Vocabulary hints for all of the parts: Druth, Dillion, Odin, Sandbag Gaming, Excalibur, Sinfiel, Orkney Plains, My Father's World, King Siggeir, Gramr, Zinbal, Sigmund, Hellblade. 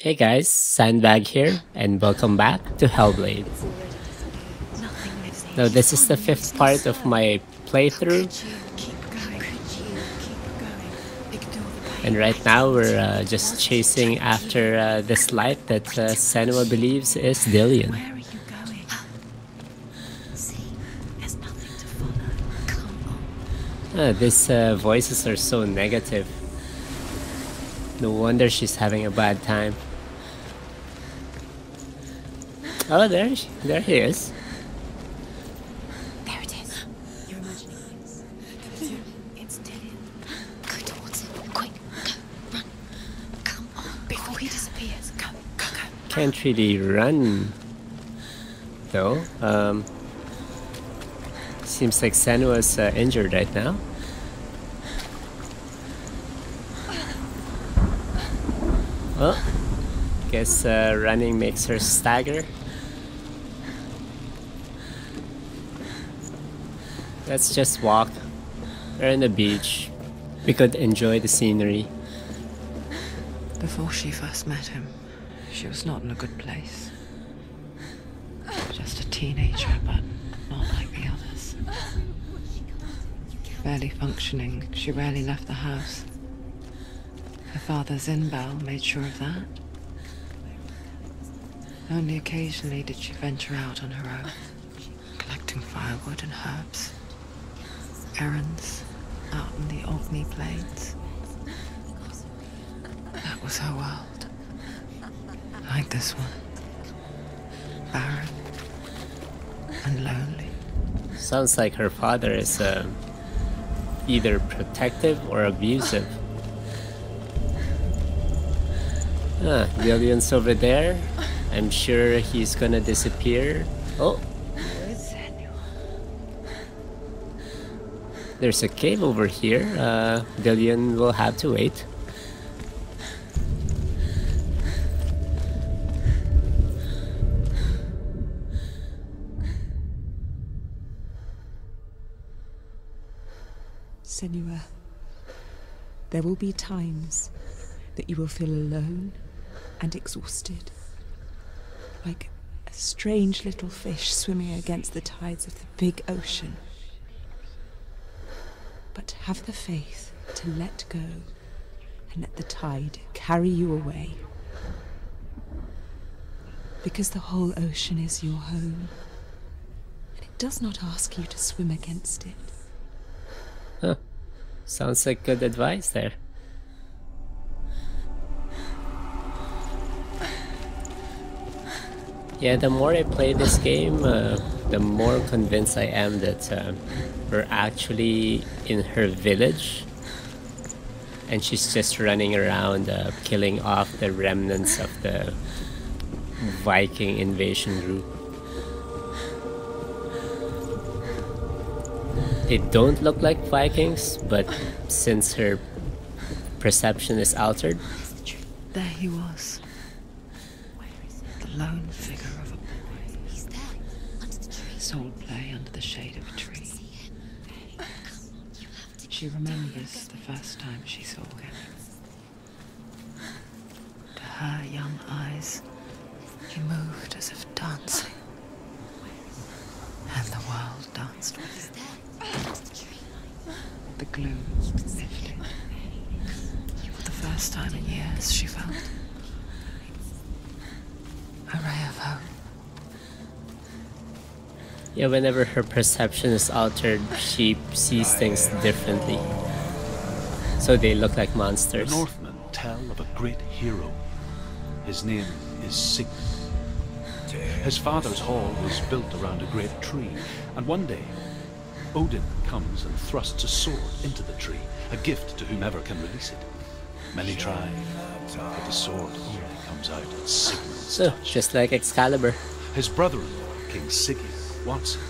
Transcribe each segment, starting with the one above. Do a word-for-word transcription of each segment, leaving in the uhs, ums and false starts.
Hey guys, Sandbag here, and welcome back to Hellblade. Now this is the fifth part of my playthrough, and right now we're uh, just chasing after uh, this light that uh, Senua believes is Dillion. Ah, these uh, voices are so negative. No wonder she's having a bad time. Oh, there, she, there he is. There it is. You're imagining things. It's dead. Go towards it. Quick. Go. Run. Come on. Before he disappears. Go. Go. Go. Can't really run. Though. Um. Seems like Senua's uh, injured right now. Well. Guess uh, running makes her stagger. Let's just walk. We're on the beach. We could enjoy the scenery. Before she first met him, she was not in a good place. Just a teenager, but not like the others. Barely functioning, she rarely left the house. Her father Zinbal made sure of that. Only occasionally did she venture out on her own, collecting firewood and herbs, errands out in the Orkney Plains. That was her world, like this one, barren and lonely. Sounds like her father is uh, either protective or abusive. Ah, Dillion's over there. I'm sure he's gonna disappear. Oh! There's a cave over here. Uh, Dillion will have to wait. Senua, there will be times that you will feel alone and exhausted. Like a strange little fish swimming against the tides of the big ocean. But have the faith to let go and let the tide carry you away. Because the whole ocean is your home, and it does not ask you to swim against it. Huh. Sounds like good advice there. Yeah, the more I play this game, uh, the more convinced I am that uh, we're actually in her village and she's just running around uh, killing off the remnants of the Viking invasion group. They don't look like Vikings, but since her perception is altered... There he was. Lone figure of a boy. He's there, under the tree. His soul play under the shade of a tree. She remembers the first time she saw him. To her young eyes, he moved as if dancing. And the world danced with him. The gloom lifted. For the first time in years, she felt a ray of hope. Yeah, whenever her perception is altered, she sees things differently. So they look like monsters. The Northmen tell of a great hero. His name is Sigmund. His father's hall was built around a great tree, and one day, Odin comes and thrusts a sword into the tree, a gift to whomever can release it. Many try, but the sword only comes out at Sigmund. So, just like Excalibur. His brother-in-law, King Siggeir, wants him,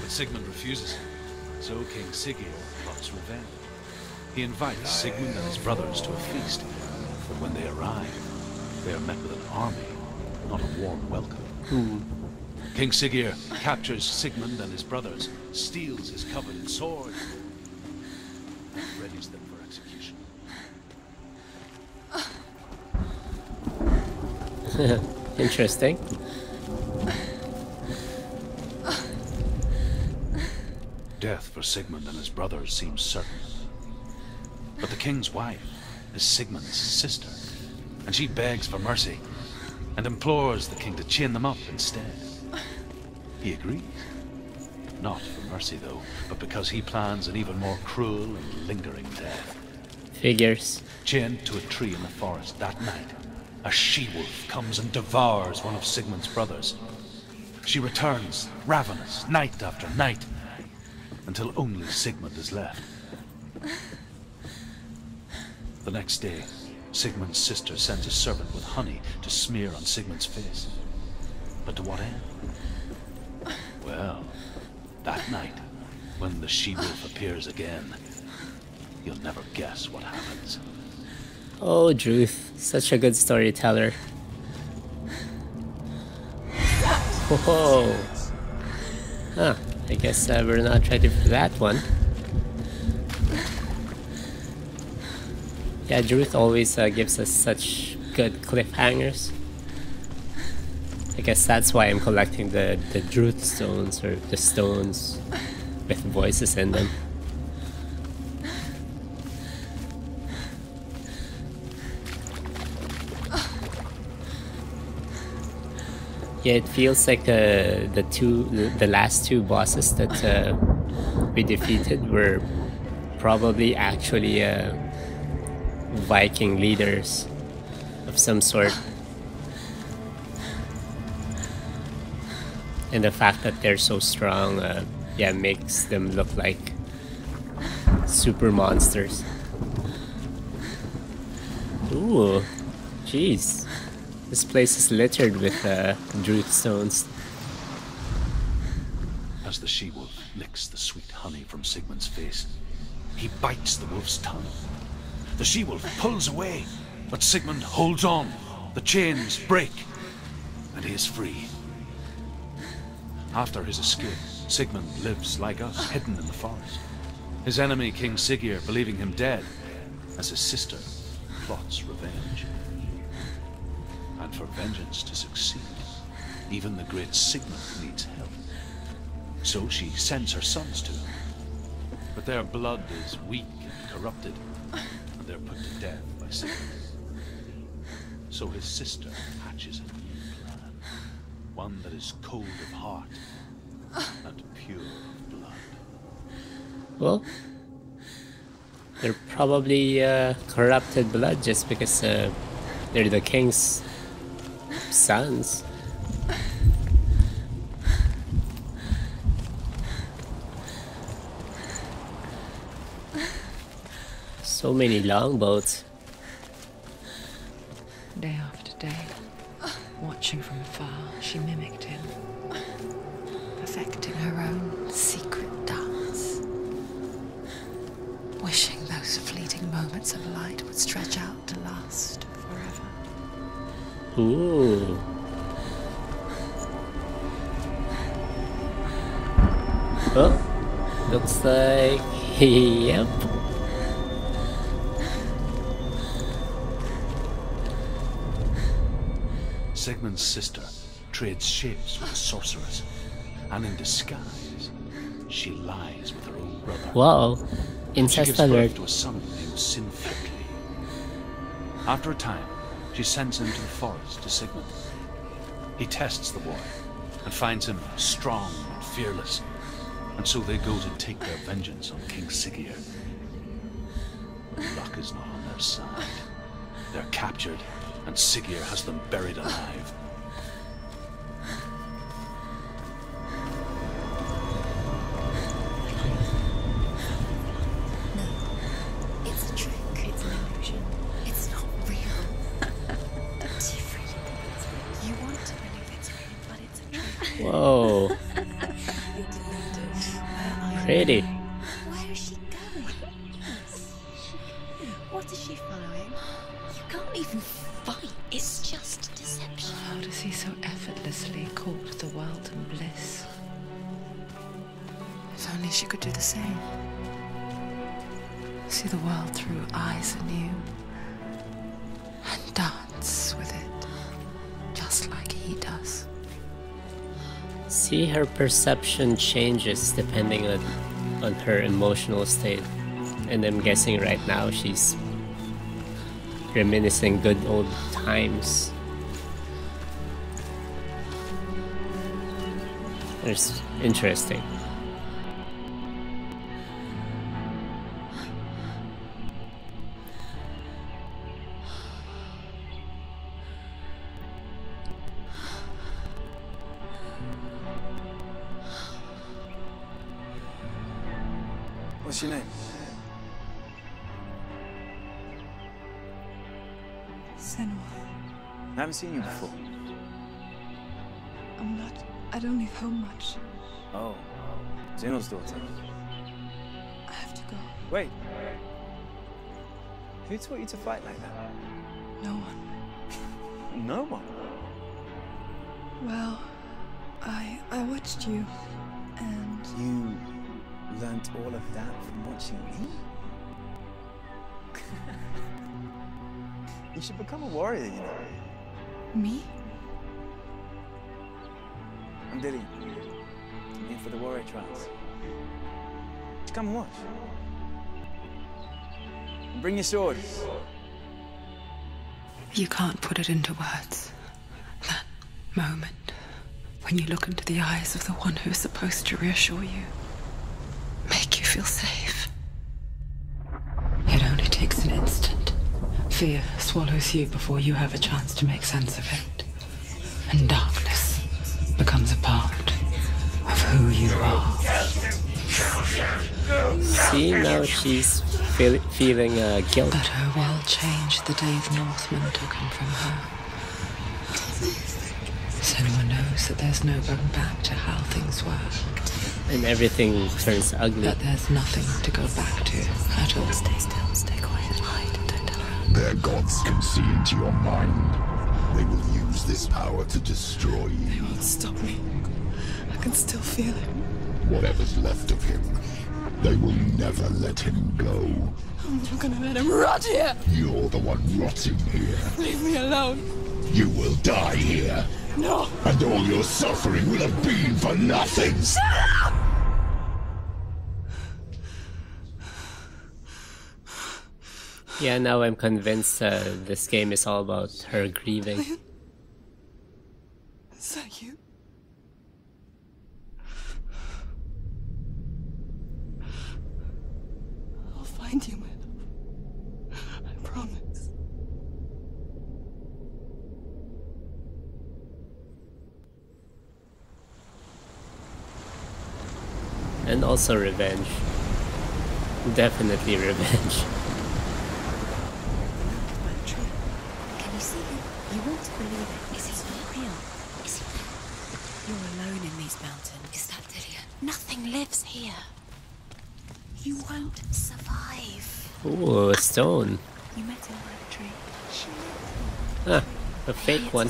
but Sigmund refuses him, so King Siggeir plots revenge. He invites Sigmund and his brothers to a feast, but when they arrive, they are met with an army, not a warm welcome. Hmm. King Siggeir captures Sigmund and his brothers, steals his coveted sword, and readies them for execution. Interesting. Death for Sigmund and his brothers seems certain. But the king's wife is Sigmund's sister, and she begs for mercy and implores the king to chain them up instead. He agrees. Not for mercy, though, but because he plans an even more cruel and lingering death. Figures. Chained to a tree in the forest that night, a she-wolf comes and devours one of Sigmund's brothers. She returns, ravenous, night after night, until only Sigmund is left. The next day, Sigmund's sister sends a servant with honey to smear on Sigmund's face. But to what end? Well, that night, when the she-wolf appears again, you'll never guess what happens. Oh, Druth, such a good storyteller. Whoa. Huh, I guess uh, we're not ready for that one. Yeah, Druth always uh, gives us such good cliffhangers. I guess that's why I'm collecting the, the Druth stones, or the stones with voices in them. Yeah, it feels like the, the, two, the last two bosses that uh, we defeated were probably actually uh, Viking leaders of some sort. And the fact that they're so strong, uh, yeah, makes them look like super monsters. Ooh, jeez. This place is littered with uh, Druth stones. As the she-wolf licks the sweet honey from Sigmund's face, he bites the wolf's tongue. The she-wolf pulls away, but Sigmund holds on. The chains break, and he is free. After his escape, Sigmund lives like us, hidden in the forest. His enemy, King Siggeir, believing him dead, as his sister plots revenge. And for vengeance to succeed, even the great Sigmund needs help. So she sends her sons to him. But their blood is weak and corrupted, and they're put to death by Sigmund. So his sister hatches it. One that is cold of heart and pure of blood. Well, they're probably uh, corrupted blood just because uh, they're the king's sons. So many longboats. Day after day, watching from afar, she mimicked him, perfecting her own secret dance, wishing those fleeting moments of light would stretch out to last forever. Ooh. Oh, looks like... yep. Sigmund's sister trades shapes with a sorceress, and in disguise, she lies with her own brother. Wow, incest alert. She gives birth to a son named Sinfiel. After a time, she sends him to the forest to Sigmund. He tests the boy, and finds him strong and fearless, and so they go to take their vengeance on King Siggeir. Luck is not on their side. They're captured, and Siggeir has them buried alive. No, it's a trick. It's an illusion. It's not real. Different. You want to believe it's real, but it's a trick. Whoa. Pretty. Where is she going? What is she following? You can't even fight, it's just deception. How does he so effortlessly court the world and bliss? If only she could do the same. See the world through eyes anew, and dance with it. see her perception changes depending on, on her emotional state. And I'm guessing right now she's reminiscing good old times. It's interesting. What's your name? Senua. I haven't seen you before. I'm not... I don't leave home much. Oh. Zenua's daughter. I have to go. Wait. Who taught you to fight like that? No one. No one? Well, I... I watched you, and... You... learnt all of that from watching me? You should become a warrior, you know. Me? I'm Dillion. I'm here for the warrior trials. Come and watch. Bring your sword. You can't put it into words. That moment when you look into the eyes of the one who is supposed to reassure you, make you feel safe. It only takes an instant. Fear swallows you before you have a chance to make sense of it. And darkness becomes a part of who you are. See, now she's feel feeling uh, guilt. But her world changed the day the Northmen took him from her. Senua knows that there's no going back to how things were. And everything turns ugly. But there's nothing to go back to at all. Stay still, stay quiet, hide, don't tell her. Their gods can see into your mind. They will use this power to destroy you. They won't stop me. I can still feel it. Whatever's left of him, they will never let him go. I'm not gonna let him rot here! You're the one rotting here. Leave me alone. You will die here. No! And all your suffering will have been for nothing! Shut up! Yeah, now I'm convinced uh, this game is all about her grieving. Dillion? Is that you? I'll find you, my love. I promise. And also revenge. Definitely revenge. Can you see him? You won't believe it. Is he not real? Is he real? You're alone in these mountains. Is that Dillion? Nothing lives here. You won't survive. Ooh, a stone. You met him by the tree. She met him. Ah, a fake hey, one.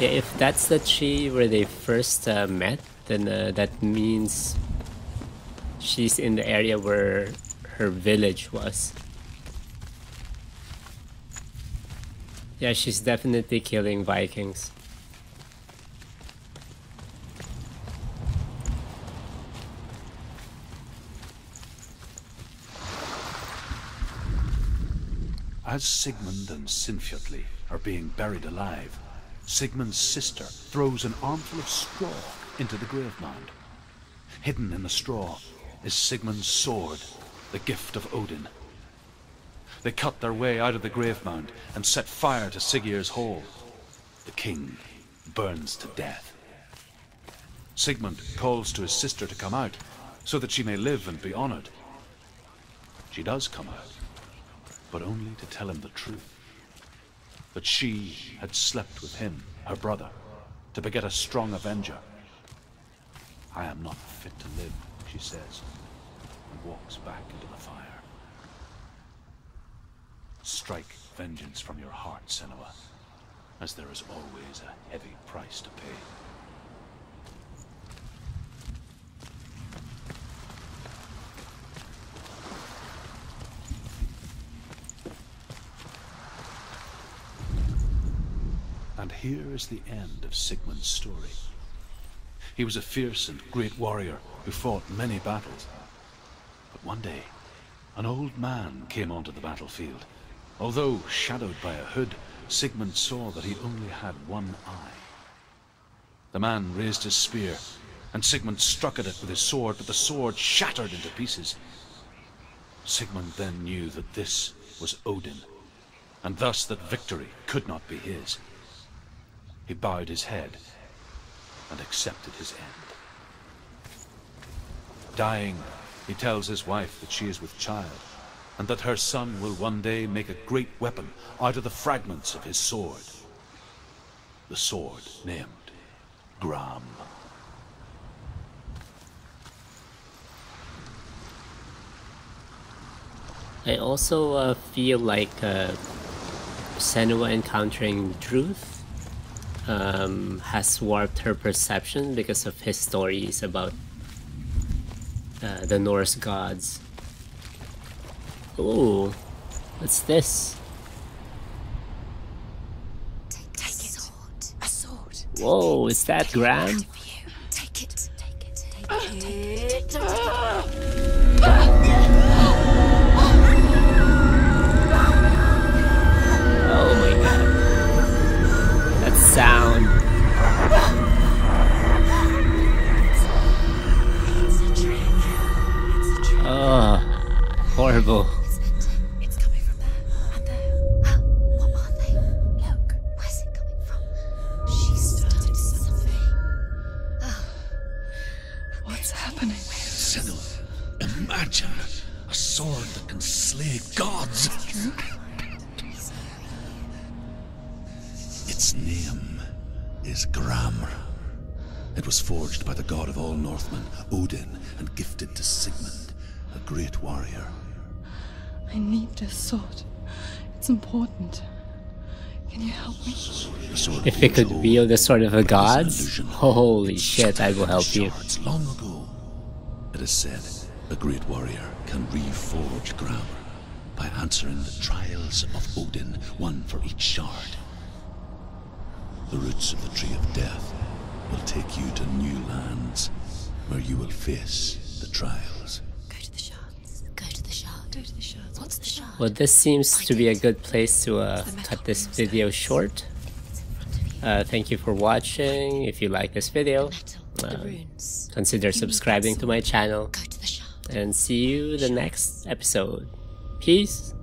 Yeah, if that's the tree where they first uh, met, then uh, that means she's in the area where her village was. Yeah, she's definitely killing Vikings. As Sigmund and Sinfiel are being buried alive, Sigmund's sister throws an armful of straw into the grave mound. Hidden in the straw is Sigmund's sword, the gift of Odin. They cut their way out of the grave mound and set fire to Siggeir's hall. The king burns to death. Sigmund calls to his sister to come out so that she may live and be honored. She does come out, but only to tell him the truth. But she had slept with him, her brother, to beget a strong avenger. I am not fit to live, she says, and walks back into the fire. Strike vengeance from your heart, Senua, as there is always a heavy price to pay. And here is the end of Sigmund's story. He was a fierce and great warrior who fought many battles. But one day, an old man came onto the battlefield. Although shadowed by a hood, Sigmund saw that he only had one eye. The man raised his spear, and Sigmund struck at it with his sword, but the sword shattered into pieces. Sigmund then knew that this was Odin, and thus that victory could not be his. He bowed his head and accepted his end. Dying, he tells his wife that she is with child, and that her son will one day make a great weapon out of the fragments of his sword. The sword named Gramr. I also uh, feel like uh, Senua encountering Druth um, has warped her perception because of his stories about uh, the Norse gods. Ooh, what's this? Take, take a sword. A sword. Whoa, is that Gramr? Take it. Take it. Take it. Oh my god. That sound. Oh, horrible. It's coming from there and there. Huh? What are they? Look, where's it coming from? She started something. Oh. What's happening? Senua, imagine a sword that can slay gods. Its name is Gramr. It was forged by the god of all Northmen, Odin, and gifted to Sigmund, a great warrior. I need this sword. It's important. Can you help me? If it could wield the sword of a god, holy shit, I will help you. Long ago, it is said a great warrior can reforge Gramr by answering the trials of Odin, one for each shard. The roots of the Tree of Death will take you to new lands, where you will face the trials. Go to the shards. Go to the shard. Go to the shards. What's the shard? Well, this seems to be a good place to uh, cut this video short. Uh, thank you for watching. If you like this video, uh, consider subscribing to my channel. And see you the next episode. Peace.